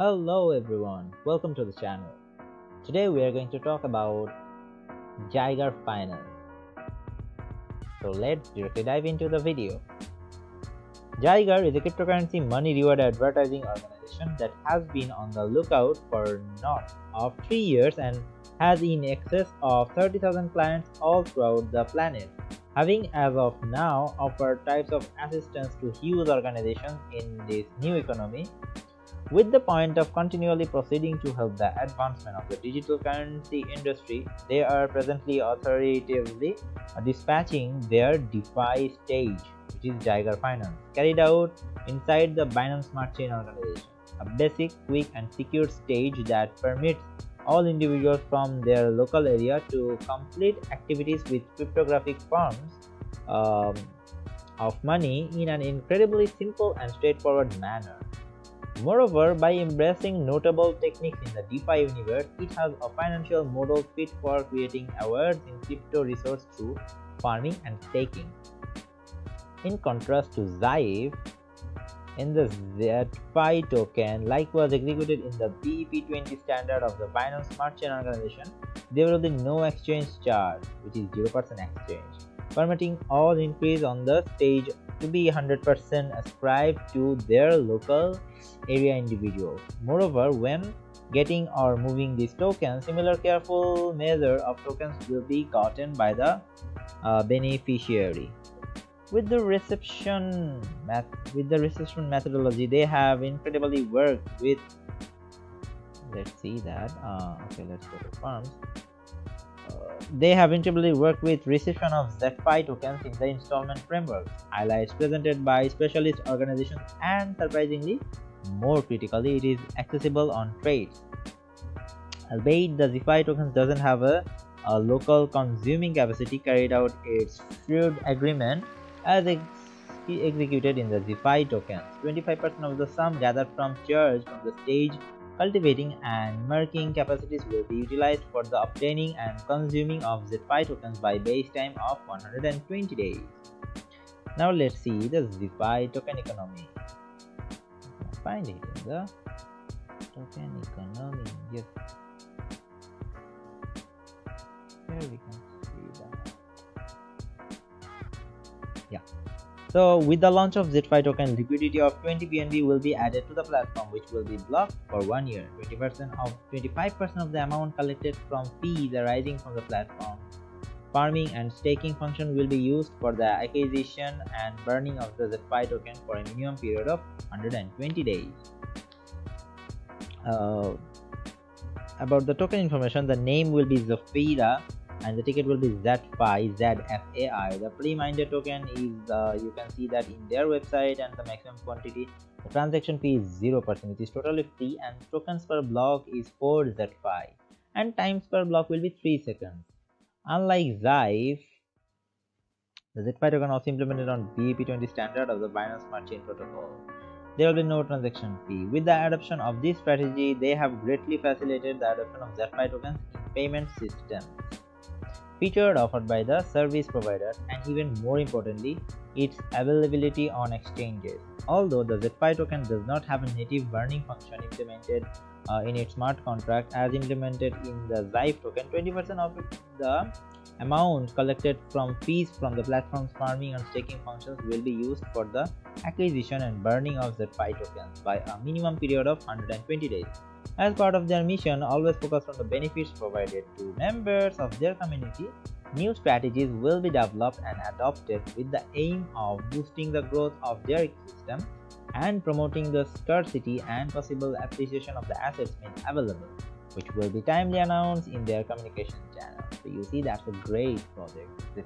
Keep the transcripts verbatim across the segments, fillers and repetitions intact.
Hello everyone, welcome to the channel. Today we are going to talk about Zaigar Finance. So let's directly dive into the video. Zaigar is a cryptocurrency money reward advertising organization that has been on the lookout for north of three years and has in excess of thirty thousand clients all throughout the planet, having as of now offered types of assistance to huge organizations in this new economy, with the point of continually proceeding to help the advancement of the digital currency industry. They are presently authoritatively dispatching their DeFi stage, which is Zaigar Finance, carried out inside the Binance Smart Chain organization, a basic, quick and secure stage that permits all individuals from their local area to complete activities with cryptographic forms um, of money in an incredibly simple and straightforward manner. Moreover, by embracing notable techniques in the DeFi universe, it has a financial model fit for creating awards in crypto resource through farming and staking. In contrast to Zaif, in the ZFi token, like was executed in the B E P twenty standard of the Binance Smart Chain organization, there will be no exchange charge, which is zero percent exchange, permitting all increase on the stage to be one hundred percent ascribed to their local area individuals. Moreover, when getting or moving these tokens, similar careful measure of tokens will be gotten by the uh, beneficiary. With the reception with the reception methodology, they have incredibly worked with. Let's see that. Uh, okay, let's go to farms. They have intensively worked with reception of ZFi tokens in the installment framework, highlights presented by specialist organizations, and surprisingly, more critically, it is accessible on trade. Albeit the ZFi tokens doesn't have a, a local consuming capacity, carried out its shrewd agreement as ex executed in the ZFi tokens. twenty-five percent of the sum gathered from charge on the stage cultivating and marking capacities will be utilized for the obtaining and consuming of ZFi tokens by base time of one hundred twenty days. Now let's see the ZFi token economy. Find it in the token economy. Yes. Here we can see that. Yeah. So with the launch of ZFi token, liquidity of twenty B N B will be added to the platform, which will be blocked for one year. twenty percent of twenty-five percent of the amount collected from fees arising from the platform farming and staking function will be used for the acquisition and burning of the ZFi token for a minimum period of one hundred twenty days. Uh, about the token information, the name will be Zofira, and the ticket will be Z five Z F A I. The pre-mined token is, uh, you can see that in their website, and the maximum quantity, the transaction fee is zero percent, which is totally free, and tokens per block is four Z F I, and times per block will be three seconds. Unlike Zaif, the ZFi token also implemented on B E P twenty standard of the Binance Smart Chain protocol. There will be no transaction fee. With the adoption of this strategy, they have greatly facilitated the adoption of ZFi tokens in payment systems, feature offered by the service provider, and even more importantly, its availability on exchanges. Although the ZFi token does not have a native burning function implemented uh, in its smart contract as implemented in the Zaif token, twenty percent of the amount collected from fees from the platform's farming and staking functions will be used for the acquisition and burning of ZFi tokens by a minimum period of one hundred twenty days. As part of their mission, always focus on the benefits provided to members of their community, new strategies will be developed and adopted with the aim of boosting the growth of their ecosystem and promoting the scarcity and possible appreciation of the assets made available, which will be timely announced in their communication channel. So you see, that's a great project, this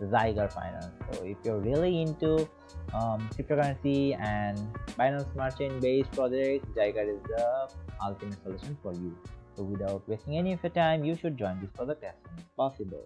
Zaigar Finance. So if you're really into um, cryptocurrency and Binance Smart Chain based projects, Zaigar is the ultimate solution for you. So without wasting any of your time, you should join this project as soon as possible.